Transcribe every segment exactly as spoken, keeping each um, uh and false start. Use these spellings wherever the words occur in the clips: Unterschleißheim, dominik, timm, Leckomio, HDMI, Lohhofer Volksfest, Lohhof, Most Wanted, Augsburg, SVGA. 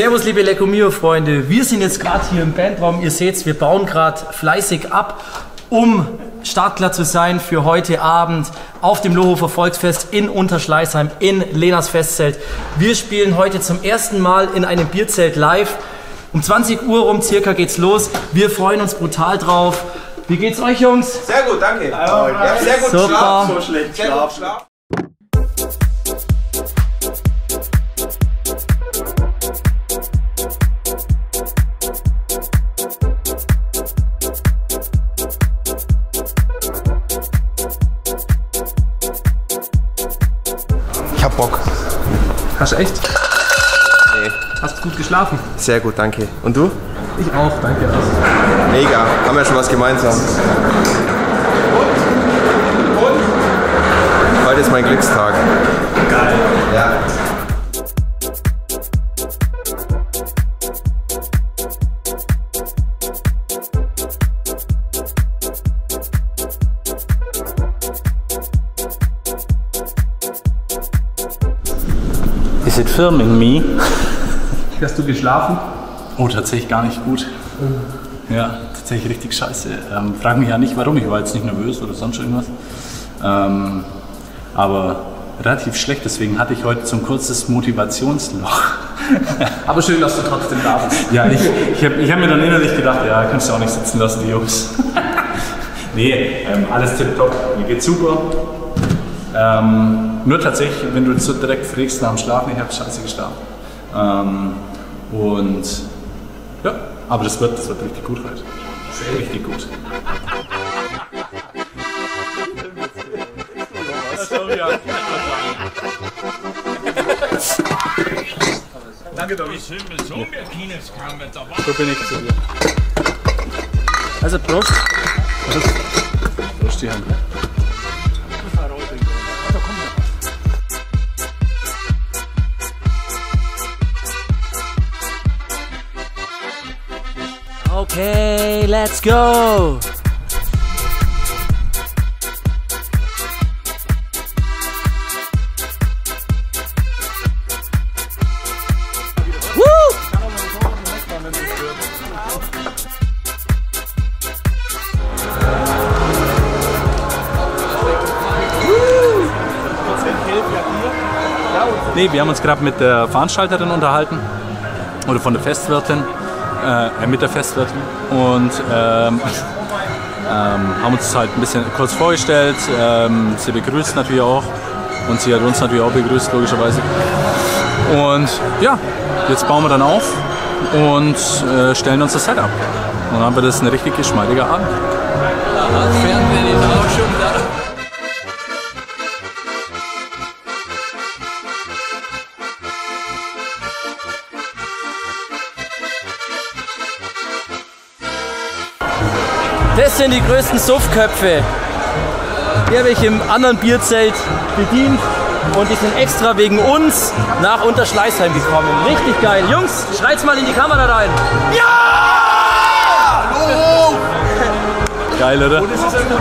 Servus liebe Leckomio-Freunde, wir sind jetzt gerade hier im Bandraum. Ihr seht, wir bauen gerade fleißig ab, um startklar zu sein für heute Abend auf dem Lohhofer Volksfest in Unterschleißheim in Lenas Festzelt. Wir spielen heute zum ersten Mal in einem Bierzelt live. Um zwanzig Uhr rum circa geht's los. Wir freuen uns brutal drauf. Wie geht's euch, Jungs? Sehr gut, danke. Ich hab sehr gut geschlafen, so schlecht geschlafen. Ich hab Bock. Hast du echt? Nee. Hast du gut geschlafen? Sehr gut, danke. Und du? Ich auch, danke. Mega, haben wir ja schon was gemeinsam. Und? Und? Heute ist mein Glückstag. Geil. Ja. Is it filming me? Hast du geschlafen? Oh, tatsächlich gar nicht gut. Mhm. Ja, tatsächlich richtig scheiße. Ähm, frag mich ja nicht, warum. Ich war jetzt nicht nervös oder sonst irgendwas. Ähm, aber relativ schlecht, deswegen hatte ich heute so ein kurzes Motivationsloch. Aber schön, dass du trotzdem da bist. Ja, ich, ich habe ich hab mir dann innerlich gedacht, ja, kannst du auch nicht sitzen lassen, die Jungs. Nee, ähm, alles tipptopp, mir geht's super. Ähm, nur tatsächlich, wenn du jetzt so direkt fragst nach dem Schlafen, ich habe scheiße geschlafen. Ähm, und ja, aber das wird, das wird richtig gut heute. Sehr richtig gut. Danke, Domi. So bin ich zu dir. Also Prost. Prost. Prost die Hand. Okay, let's go! Woo! Nee, wir haben uns gerade mit der Veranstalterin unterhalten oder von der Festwirtin. Äh, mit der Festwirtin und ähm, ähm, haben uns halt ein bisschen kurz vorgestellt, ähm, sie begrüßt natürlich auch und sie hat uns natürlich auch begrüßt, logischerweise. Und ja, jetzt bauen wir dann auf und äh, stellen uns das Set ab. Und dann haben wir das eine richtig geschmeidige Abend. Das sind die größten Suffköpfe. Die habe ich im anderen Bierzelt bedient und die sind extra wegen uns nach Unterschleißheim gekommen. Richtig geil. Jungs, schreit's mal in die Kamera rein. Ja! Hallo! Geil, oder? Und es ist ein guter...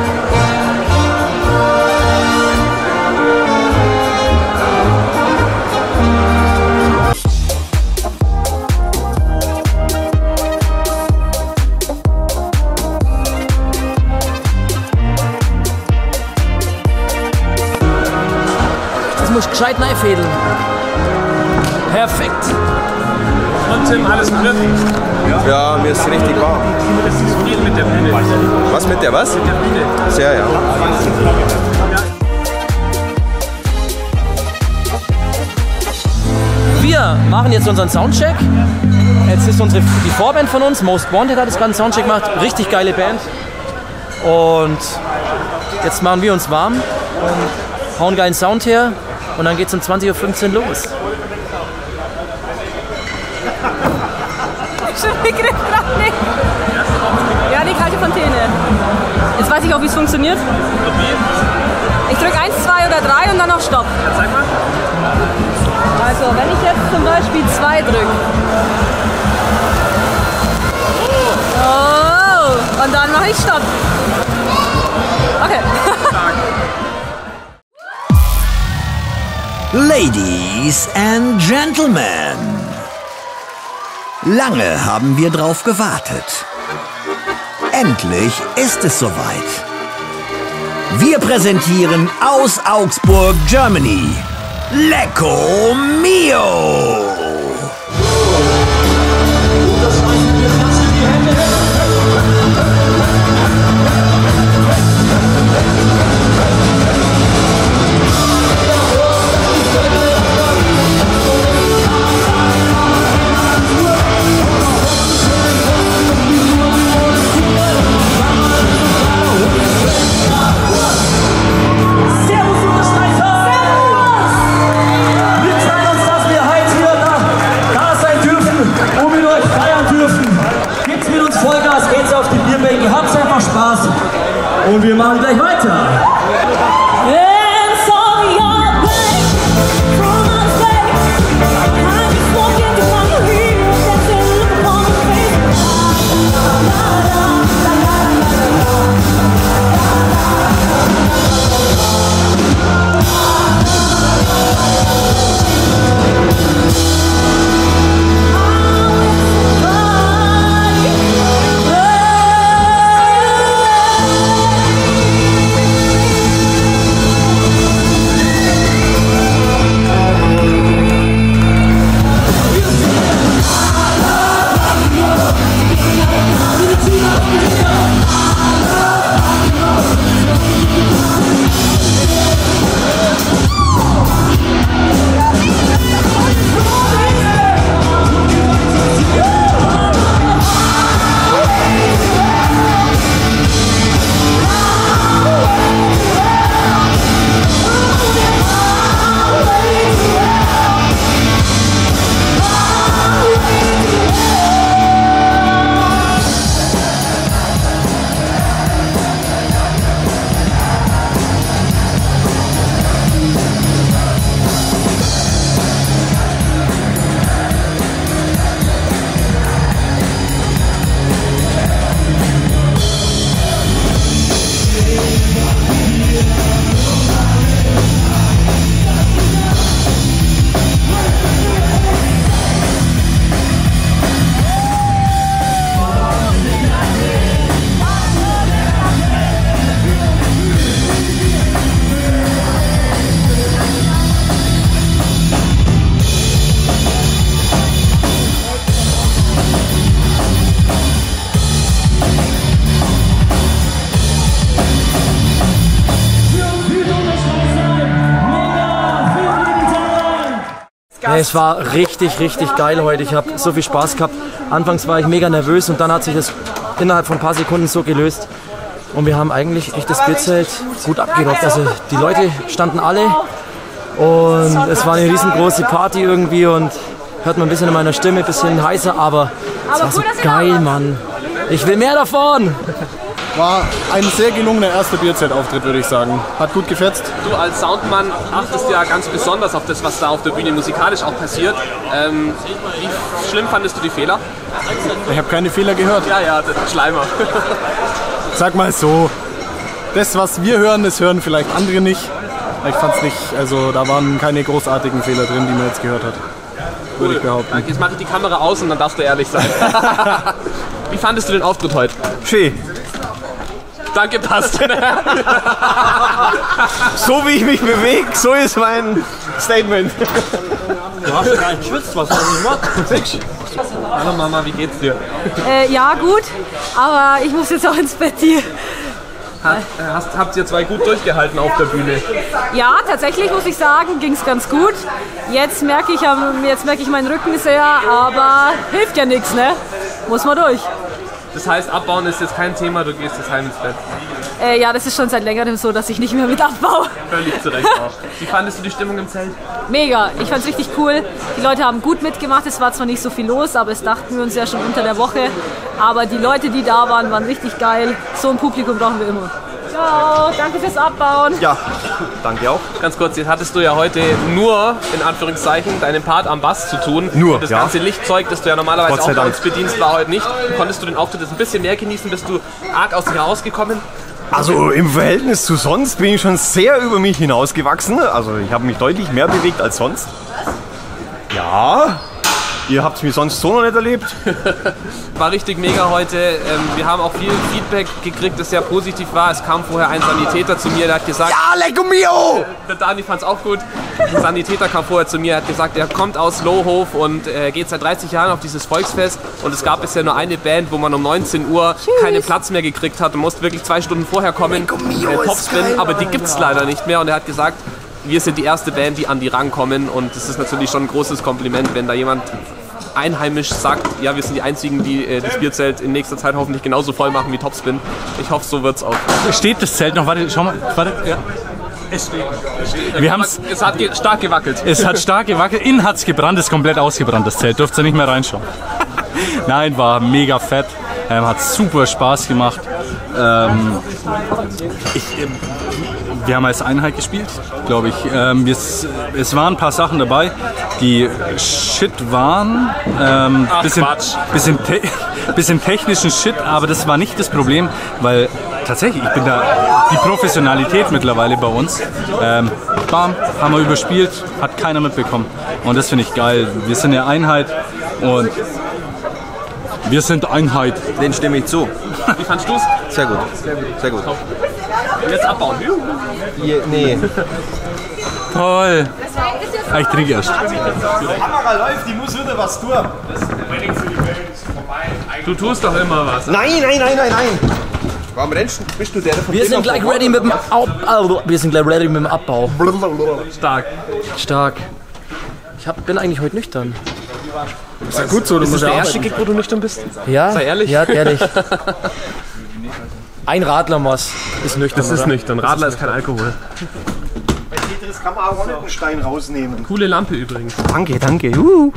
Gescheit neifädeln. Perfekt. Und Tim, alles gut? Ja, ja, mir ist richtig warm. Du bist zufrieden mit der Bühne. Was mit der was? Mit der Bühne. Sehr, ja. Wir machen jetzt unseren Soundcheck. Jetzt ist unsere, die Vorband von uns, Most Wanted, hat das ganze Soundcheck gemacht. Richtig geile Band. Und jetzt machen wir uns warm und hauen geilen Sound her. Und dann geht's um zwanzig Uhr fünfzehn los. Schon Begriff gerade nicht. Ja, die kalte Fontäne. Jetzt weiß ich auch, wie es funktioniert. Ich drücke eins, zwei oder drei und dann auf Stopp. Also, wenn ich jetzt zum Beispiel zwei drücke. Oh, und dann mache ich Stopp. Okay. Ladies and gentlemen, Lange haben wir drauf gewartet. Endlich ist es soweit. Wir präsentieren aus Augsburg, Germany, Leckomio! Und wir machen gleich weiter. Es war richtig, richtig geil heute. Ich habe so viel Spaß gehabt. Anfangs war ich mega nervös und dann hat sich das innerhalb von ein paar Sekunden so gelöst. Und wir haben eigentlich echt das Bierzelt gut abgerockt. Also die Leute standen alle und es war eine riesengroße Party irgendwie und hört man ein bisschen in meiner Stimme, ein bisschen heißer, aber es war so geil, Mann. Ich will mehr davon! War ein sehr gelungener erster Bierzeltauftritt, würde ich sagen. Hat gut gefetzt. Du als Soundmann achtest ja ganz besonders auf das, was da auf der Bühne musikalisch auch passiert. Ähm, wie schlimm fandest du die Fehler? Ich habe keine Fehler gehört. Ja, ja, das Schleimer. Sag mal so, das, was wir hören, das hören vielleicht andere nicht. Ich fand's nicht, also da waren keine großartigen Fehler drin, die man jetzt gehört hat. Würde cool. Ich behaupten. Jetzt mache ich die Kamera aus und dann darfst du ehrlich sein. Wie fandest du den Auftritt heute? Schön. Danke, passt. So wie ich mich bewege, so ist mein Statement. Du hast ja gar nicht geschwitzt, was hast du gemacht? Hallo Mama, wie geht's dir? Äh, ja, gut, aber ich muss jetzt auch ins Bett hier. Hat, hast, habt ihr zwei gut durchgehalten auf der Bühne? Ja, tatsächlich muss ich sagen, ging's ganz gut. Jetzt merke ich, jetzt merke ich meinen Rücken sehr, aber hilft ja nichts, ne? Muss man durch. Das heißt, abbauen ist jetzt kein Thema, du gehst jetzt heim ins Bett. Äh, ja, das ist schon seit längerem so, dass ich nicht mehr mit abbaue. Völlig zu Recht auch. Wie fandest du die Stimmung im Zelt? Mega, ich fand's richtig cool. Die Leute haben gut mitgemacht, es war zwar nicht so viel los, aber es dachten wir uns ja schon unter der Woche. Aber die Leute, die da waren, waren richtig geil. So ein Publikum brauchen wir immer. Ciao, danke fürs Abbauen. Ja, danke auch. Ganz kurz, jetzt hattest du ja heute nur, in Anführungszeichen, deinen Part am Bass zu tun. Nur, Das ja. ganze Lichtzeug, das du ja normalerweise auch bei uns bedienst, war heute nicht. Konntest du den Auftritt jetzt ein bisschen mehr genießen? Bist du arg aus dir herausgekommen? Also im Verhältnis zu sonst bin ich schon sehr über mich hinausgewachsen. Also ich habe mich deutlich mehr bewegt als sonst. Ja, Ihr habt es mir sonst so noch nicht erlebt. War richtig mega heute. Wir haben auch viel Feedback gekriegt, das sehr positiv war. Es kam vorher ein Sanitäter zu mir, der hat gesagt... Ja, Leckomio! Der Dani fand es auch gut. Ein Sanitäter kam vorher zu mir, der hat gesagt, er kommt aus Lohhof und geht seit dreißig Jahren auf dieses Volksfest. Und es gab bisher nur eine Band, wo man um neunzehn Uhr keinen Platz mehr gekriegt hat. Du musst wirklich zwei Stunden vorher kommen, Popspin, aber die gibt es leider nicht mehr. Und er hat gesagt... Wir sind die erste Band, die an die rankommen, und das ist natürlich schon ein großes Kompliment, wenn da jemand einheimisch sagt, ja, wir sind die Einzigen, die äh, das Bierzelt in nächster Zeit hoffentlich genauso voll machen wie Topspin. Ich hoffe, so wird's auch. Steht das Zelt noch? Warte, schau mal. Warte. Ja. Es steht. Wir haben's, es hat ge stark gewackelt. Es hat stark gewackelt. Innen hat's gebrannt, ist komplett ausgebrannt, das Zelt. Dürft ihr nicht mehr reinschauen. Nein, war mega fett. Ähm, hat super Spaß gemacht. Ähm, ich, ähm, wir haben als Einheit gespielt, glaube ich. Ähm, wir, es waren ein paar Sachen dabei, die shit waren. Ähm, Ach, bisschen, bisschen, te bisschen technischen Shit, aber das war nicht das Problem, weil tatsächlich, ich bin da, die Professionalität mittlerweile bei uns, ähm, bam, haben wir überspielt, hat keiner mitbekommen. Und das finde ich geil. Wir sind eine Einheit und... Wir sind Einheit. Den stimme ich zu. Wie fandst du es? Sehr gut. Sehr gut. Sehr gut. Jetzt abbauen. Je, nee. Toll. Ich trinke erst. Die Kamera läuft, die muss wieder was tun. Du tust doch immer was. Nein, nein, nein, nein, nein. Warum rennst du? Bist du der? Wir sind gleich ready mit dem Abbau. Wir sind gleich ready mit dem Abbau. Stark. Stark. Ich hab, bin eigentlich heute nüchtern. Ist ja gut so, du musst ja arbeiten. Ist das der erste Gig, wo du nüchtern bist? Ja, sei ehrlich. Ja, ehrlich. Ein Radlermaß ist nüchtern. Das ist oder? Nüchtern. Radler ist kein Alkohol. Bei Tetris kann man auch nicht einen Stein rausnehmen. Coole Lampe übrigens. Danke, danke. Uh.